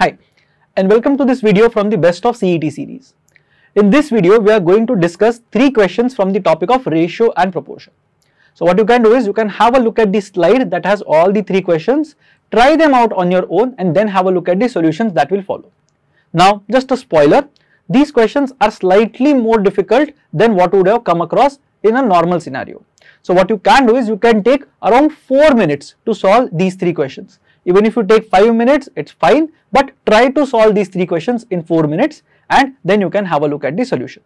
Hi, and welcome to this video from the Best of CET series. In this video, we are going to discuss three questions from the topic of ratio and proportion. So what you can do is you can have a look at the slide that has all the three questions, try them out on your own and then have a look at the solutions that will follow. Now, just a spoiler, these questions are slightly more difficult than what would have come across in a normal scenario. So what you can do is you can take around 4 minutes to solve these three questions. Even if you take 5 minutes, it's fine, but try to solve these three questions in 4 minutes and then you can have a look at the solution.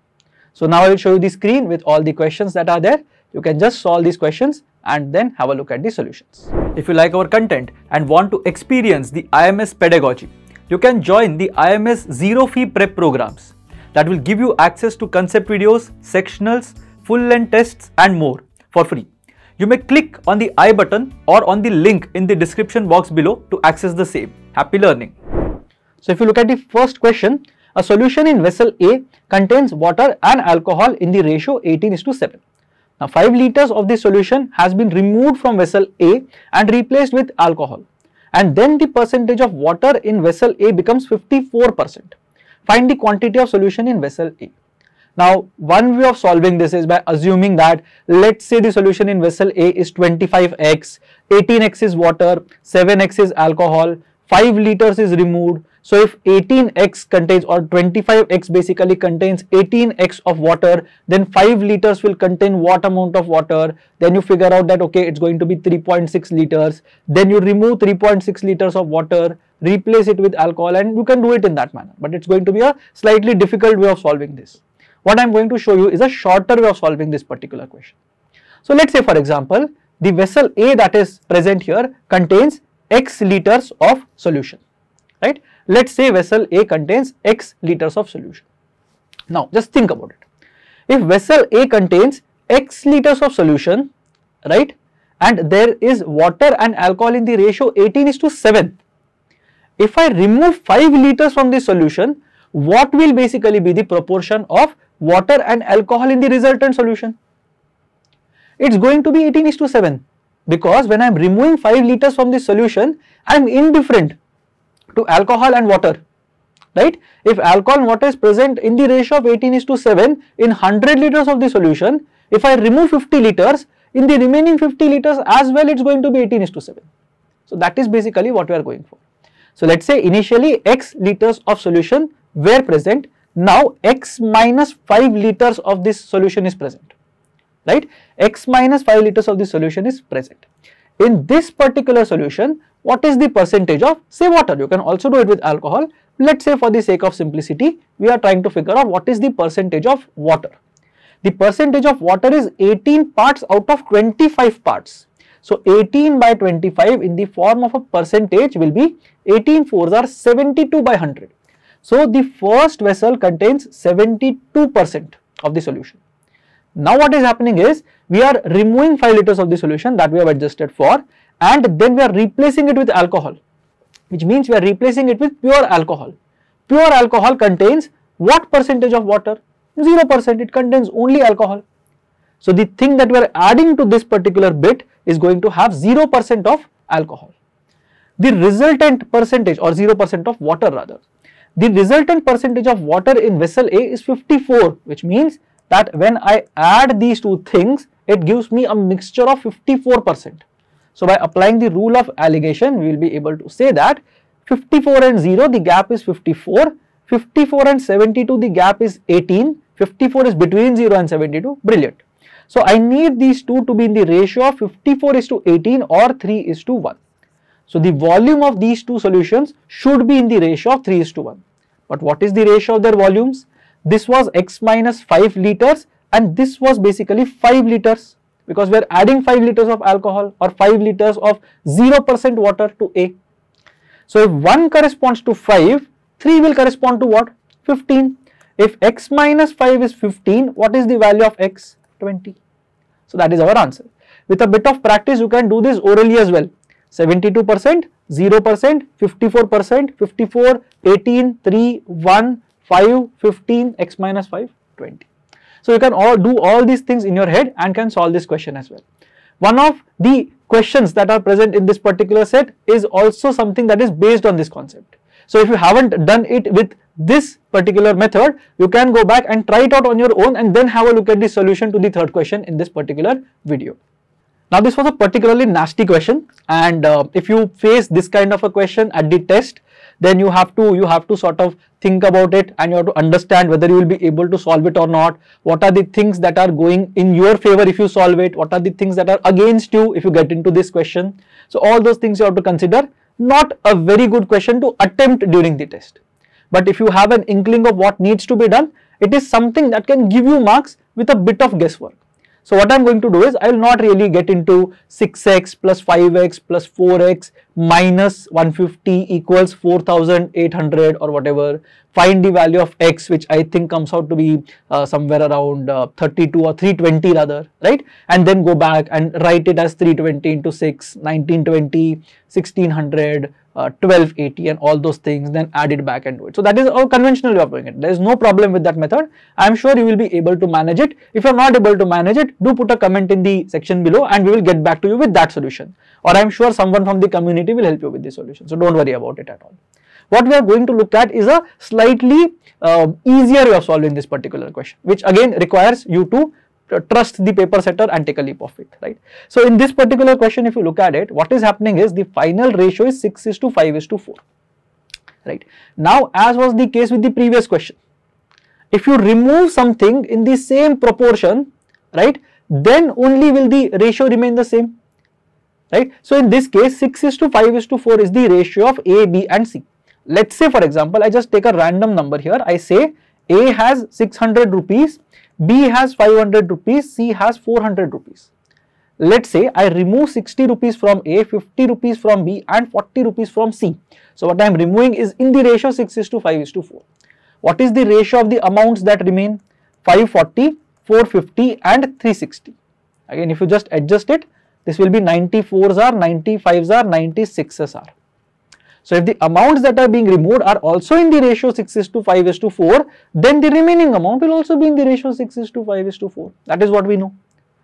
So now I will show you the screen with all the questions that are there. You can just solve these questions and then have a look at the solutions. If you like our content and want to experience the IMS pedagogy, you can join the IMS zero fee prep programs that will give you access to concept videos, sectionals, full length tests and more for free. You may click on the I button or on the link in the description box below to access the same. Happy learning. So if you look at the first question, a solution in vessel A contains water and alcohol in the ratio 18:7. Now 5 liters of the solution has been removed from vessel A and replaced with alcohol, and then the percentage of water in vessel A becomes 54%. Find the quantity of solution in vessel A. Now, one way of solving this is by assuming that, let's say the solution in vessel A is 25x, 18x is water, 7x is alcohol, 5 liters is removed. So, if 18x contains, or 25x basically contains 18x of water, then 5 liters will contain what amount of water? Then you figure out that, okay, it's going to be 3.6 liters. Then you remove 3.6 liters of water, replace it with alcohol, and you can do it in that manner. But it's going to be a slightly difficult way of solving this. What I am going to show you is a shorter way of solving this particular question. So, let's say for example, the vessel A that is present here contains x liters of solution, right? Let's say vessel A contains x liters of solution. Now, just think about it. If vessel A contains x liters of solution, right, and there is water and alcohol in the ratio 18:7, if I remove 5 liters from the solution, what will basically be the proportion of water and alcohol in the resultant solution? It's going to be 18:7, because when I'm removing 5 liters from the solution, I'm indifferent to alcohol and water, right? If alcohol and water is present in the ratio of 18:7 in 100 liters of the solution, if I remove 50 liters, in the remaining 50 liters as well, it's going to be 18:7. So that is basically what we are going for. So let's say initially x liters of solution were present. Now x minus 5 liters of this solution is present, right? X minus 5 liters of this solution is present. In this particular solution, what is the percentage of, say, water? You can also do it with alcohol. Let's say for the sake of simplicity, we are trying to figure out what is the percentage of water. The percentage of water is 18 parts out of 25 parts. So 18 by 25 in the form of a percentage will be 18 fours are 72/100. So the first vessel contains 72% of the solution. Now what is happening is, we are removing 5 liters of the solution that we have adjusted for, and then we are replacing it with alcohol, which means we are replacing it with pure alcohol. Pure alcohol contains what percentage of water? 0%. It contains only alcohol. So the thing that we are adding to this particular bit is going to have 0% of alcohol. The resultant percentage, or 0% of water rather, the resultant percentage of water in vessel A is 54, which means that when I add these two things, it gives me a mixture of 54%. So by applying the rule of allegation, we will be able to say that 54 and 0, the gap is 54, 54 and 72, the gap is 18, 54 is between 0 and 72, brilliant. So I need these two to be in the ratio of 54:18 or 3:1. So the volume of these two solutions should be in the ratio of 3:1. But what is the ratio of their volumes? This was x minus 5 liters and this was basically 5 liters because we are adding 5 liters of alcohol or 5 liters of 0% water to A. So if 1 corresponds to 5, 3 will correspond to what? 15. If x minus 5 is 15, what is the value of x? 20. So that is our answer. With a bit of practice, you can do this orally as well. 72%, 0%, 54%, 54, 18, 3, 1, 5, 15, x minus 5, 20. So you can all do all these things in your head and can solve this question as well. One of the questions that are present in this particular set is also something that is based on this concept. So if you haven't done it with this particular method, you can go back and try it out on your own and then have a look at the solution to the third question in this particular video. Now this was a particularly nasty question, and if you face this kind of a question at the test, then you have to sort of think about it, and you have to understand whether you will be able to solve it or not. What are the things that are going in your favor if you solve it? What are the things that are against you if you get into this question? So all those things you have to consider. Not a very good question to attempt during the test. But if you have an inkling of what needs to be done, it is something that can give you marks with a bit of guesswork. So what I am going to do is, I will not really get into 6x plus 5x plus 4x minus 150 equals 4800 or whatever. Find the value of x, which I think comes out to be somewhere around 32 or 320 rather, right? And then go back and write it as 320 into 6, 1920, 1600, 1280 and all those things, then add it back and do it. So that is our conventional way of doing it. There is no problem with that method. I am sure you will be able to manage it. If you are not able to manage it, do put a comment in the section below and we will get back to you with that solution. Or I am sure someone from the community will help you with the solution. So don't worry about it at all. What we are going to look at is a slightly easier way of solving this particular question, which again requires you to trust the paper setter and take a leap of faith, right? So in this particular question, if you look at it, what is happening is the final ratio is 6:5:4, right? Now, as was the case with the previous question, if you remove something in the same proportion, right, then only will the ratio remain the same, right? So in this case, 6:5:4 is the ratio of A, B and C. Let's say, for example, I just take a random number here. I say A has 600 rupees, B has 500 rupees, C has 400 rupees. Let's say I remove 60 rupees from A, 50 rupees from B and 40 rupees from C. So what I am removing is in the ratio 6:5:4. What is the ratio of the amounts that remain? 540, 450 and 360. Again, if you just adjust it, this will be 94s are, 95s are, 96s are. So if the amounts that are being removed are also in the ratio 6:5:4, then the remaining amount will also be in the ratio 6:5:4. That is what we know,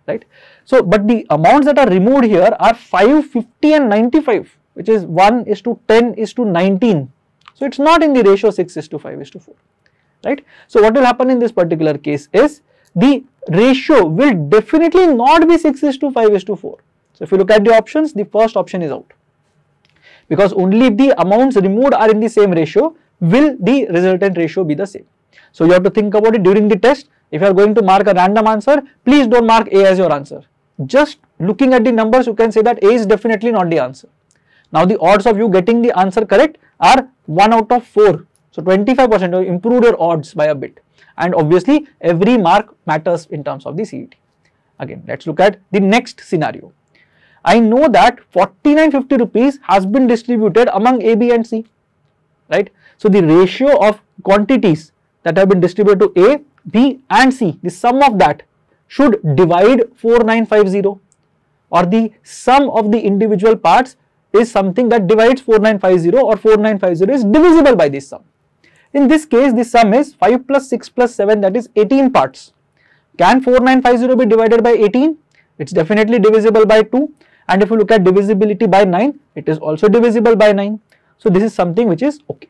right? So, but the amounts that are removed here are 5, 50 and 95, whiwhich is 1:10:19. So it's not in the ratio 6:5:4, right? So what will happen in this particular case is the ratio will definitely not be 6:5:4. So if you look at the options, the first option is out. Because only if the amounts removed are in the same ratio, will the resultant ratio be the same. So you have to think about it during the test. If you are going to mark a random answer, please don't mark A as your answer. Just looking at the numbers, you can say that A is definitely not the answer. Now the odds of you getting the answer correct are 1 out of 4. So 25%, you improve your odds by a bit. And obviously every mark matters in terms of the CET. Again, let's look at the next scenario. I know that 49.50 rupees has been distributed among A, B and C, right? So the ratio of quantities that have been distributed to A, B and C, the sum of that should divide 4950, or the sum of the individual parts is something that divides 4950, or 4950 is divisible by this sum. In this case, the sum is 5 plus 6 plus 7, that is 18 parts. Can 4950 be divided by 18? It's definitely divisible by 2. And if you look at divisibility by 9, it is also divisible by 9. So this is something which is okay.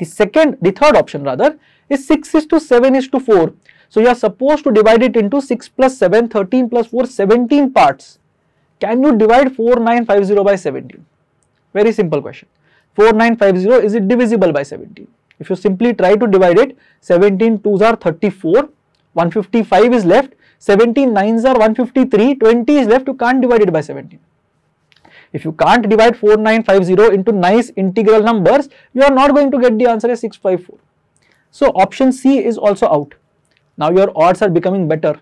The third option rather is 6:7:4. So you are supposed to divide it into 6 plus 7, 13 plus 4, 17 parts. Can you divide 4950 by 17? Very simple question. 4950, is it divisible by 17? If you simply try to divide it, 17 2s are 34, 155 is left. 17 9s are 153, 20 is left, you can't divide it by 17. If you can't divide 4950 into nice integral numbers, you are not going to get the answer as 654. So option C is also out. Now your odds are becoming better.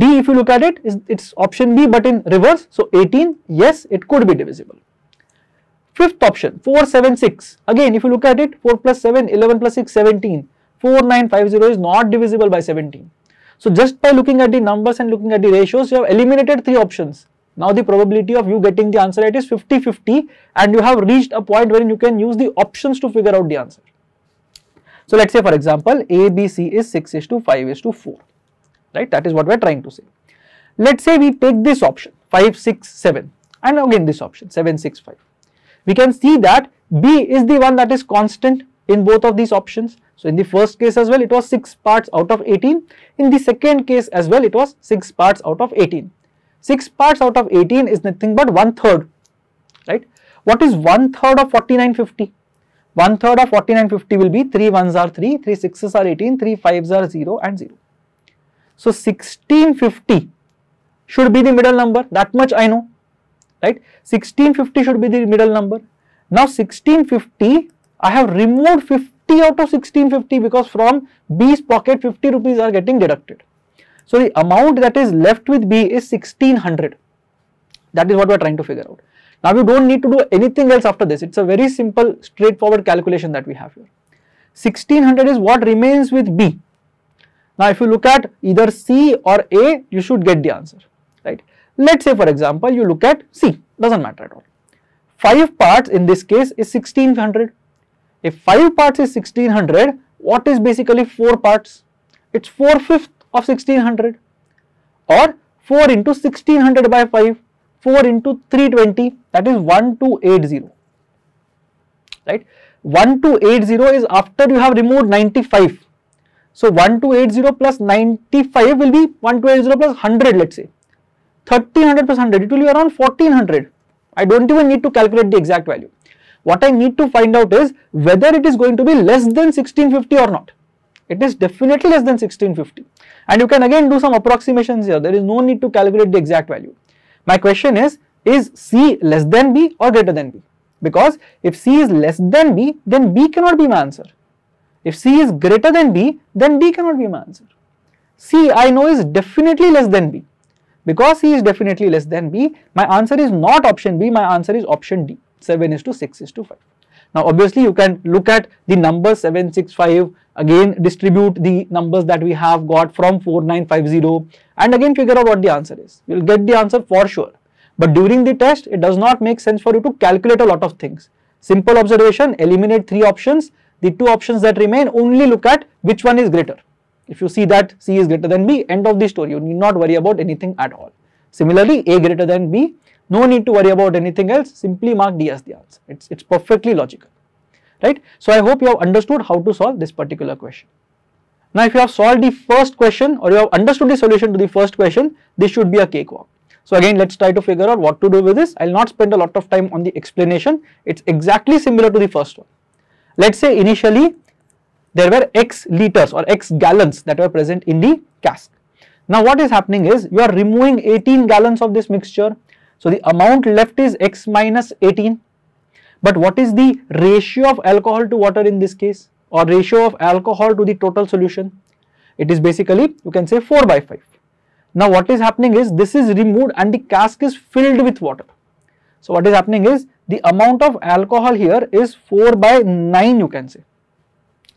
D, if you look at it, it's option B but in reverse. So 18, yes, it could be divisible. Fifth option, 476. Again, if you look at it, 4 plus 7, 11 plus 6, 17. 4950 is not divisible by 17. So just by looking at the numbers and looking at the ratios, you have eliminated three options. Now the probability of you getting the answer right is 50-50, and you have reached a point wherein you can use the options to figure out the answer. So let's say, for example, A, B, C is 6:5:4, right? That is what we are trying to say. Let's say we take this option 5, 6, 7, and again this option 7, 6, 5. We can see that B is the one that is constant in both of these options. So in the first case as well, it was 6 parts out of 18. In the second case as well, it was 6 parts out of 18. 6 parts out of 18 is nothing but 1/3, right? What is 1/3 of 4950? 1/3 of 4950 will be 3 ones are 3, 3 sixes are 18, 3 fives are 0 and 0. So 1650 should be the middle number, that much I know, right? 1650 should be the middle number. Now 1650, I have removed 50 out of 1650 because from B's pocket 50 rupees are getting deducted. So the amount that is left with B is 1600. That is what we are trying to figure out. Now you don't need to do anything else after this. It's a very simple, straightforward calculation that we have here. 1600 is what remains with B. Now if you look at either C or A, you should get the answer, right? Let's say for example, you look at C, doesn't matter at all. 5 parts in this case is 1600. If 5 parts is 1600, what is basically 4 parts? It's 4/5 of 1600, or 4 into 1600 by 5, 4 into 320, that is 1280, right? 1280 is after you have removed 95. So 1280 plus 95 will be 1280 plus 100, let's say. 1300 plus 100, it will be around 1400. I don't even need to calculate the exact value. What I need to find out is whether it is going to be less than 1650 or not. It is definitely less than 1650. And you can again do some approximations here. There is no need to calculate the exact value. My question is C less than B or greater than B? Because if C is less than B, then B cannot be my answer. If C is greater than B, then B cannot be my answer. C, I know, is definitely less than B. Because C is definitely less than B, my answer is not option B, my answer is option D. 7 is to 6 is to 5. Now obviously you can look at the number 7, 6, 5, again distribute the numbers that we have got from 4950 and again figure out what the answer is. You will get the answer for sure, but during the test it does not make sense for you to calculate a lot of things. Simple observation, eliminate 3 options, the 2 options that remain, only look at which one is greater. If you see that C is greater than B, end of the story, you need not worry about anything at all. Similarly, A greater than B, no need to worry about anything else, simply mark D as the answer. It's perfectly logical, right? So I hope you have understood how to solve this particular question. Now if you have solved the first question or you have understood the solution to the first question, this should be a cakewalk. So again, let's try to figure out what to do with this. I will not spend a lot of time on the explanation. It's exactly similar to the first one. Let's say initially there were X liters or X gallons that were present in the cask. Now what is happening is you are removing 18 gallons of this mixture. So the amount left is X minus 18. But what is the ratio of alcohol to water in this case, or ratio of alcohol to the total solution? It is basically, you can say, 4/5. Now what is happening is this is removed and the cask is filled with water. So what is happening is the amount of alcohol here is 4/9, you can say,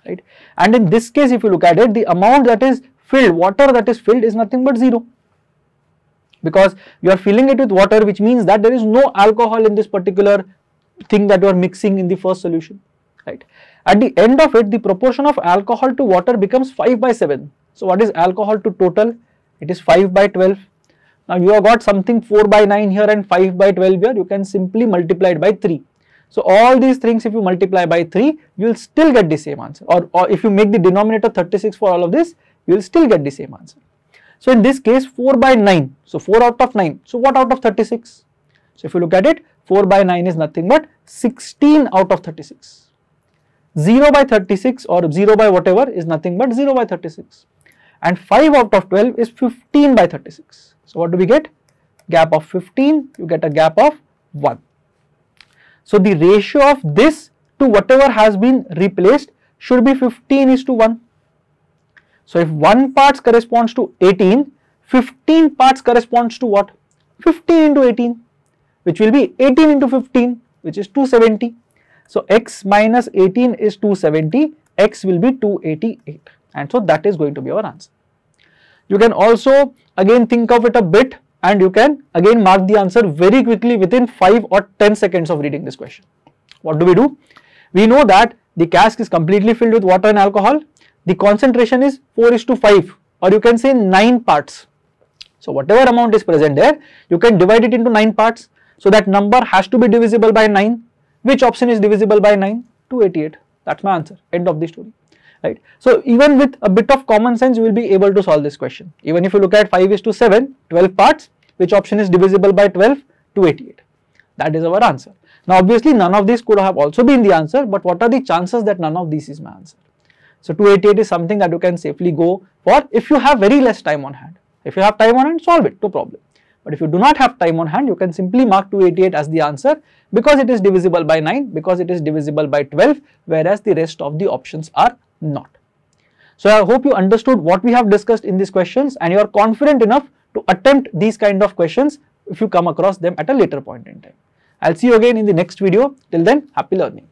right? And in this case, if you look at it, the amount that is filled, water that is filled, is nothing but 0. Because you are filling it with water, which means that there is no alcohol in this particular thing that you are mixing in the first solution, right? At the end of it, the proportion of alcohol to water becomes 5/7. So what is alcohol to total? It is 5/12. Now you have got something 4/9 here and 5/12 here. You can simply multiply it by 3. So all these things, if you multiply by 3, you will still get the same answer. Or if you make the denominator 36 for all of this, you will still get the same answer. So in this case, 4/9, so 4 out of 9, so what out of 36? So if you look at it, 4/9 is nothing but 16 out of 36. 0/36 or 0 by whatever is nothing but 0/36. And 5 out of 12 is 15/36. So what do we get? Gap of 15, you get a gap of 1. So the ratio of this to whatever has been replaced should be 15:1. So if 1 part corresponds to 18, 15 parts corresponds to what? 15 into 18, which will be 18 into 15, which is 270. So X minus 18 is 270, X will be 288, and so that is going to be our answer. You can also again think of it a bit and you can again mark the answer very quickly within 5 or 10 seconds of reading this question. What do? We know that the cask is completely filled with water and alcohol. The concentration is 4:5, or you can say 9 parts. So whatever amount is present there, you can divide it into 9 parts. So that number has to be divisible by 9. Which option is divisible by 9? 288. That's my answer. End of the story. Right. So, even with a bit of common sense, you will be able to solve this question. Even if you look at 5:7, 12 parts, which option is divisible by 12? 288. That is our answer. Now, obviously, none of these could have also been the answer, but what are the chances that none of these is my answer? So, 288 is something that you can safely go for if you have very less time on hand. If you have time on hand, solve it, no problem. But if you do not have time on hand, you can simply mark 288 as the answer because it is divisible by 9, because it is divisible by 12, whereas the rest of the options are not. So, I hope you understood what we have discussed in these questions and you are confident enough to attempt these kind of questions if you come across them at a later point in time. I'll see you again in the next video. Till then, happy learning.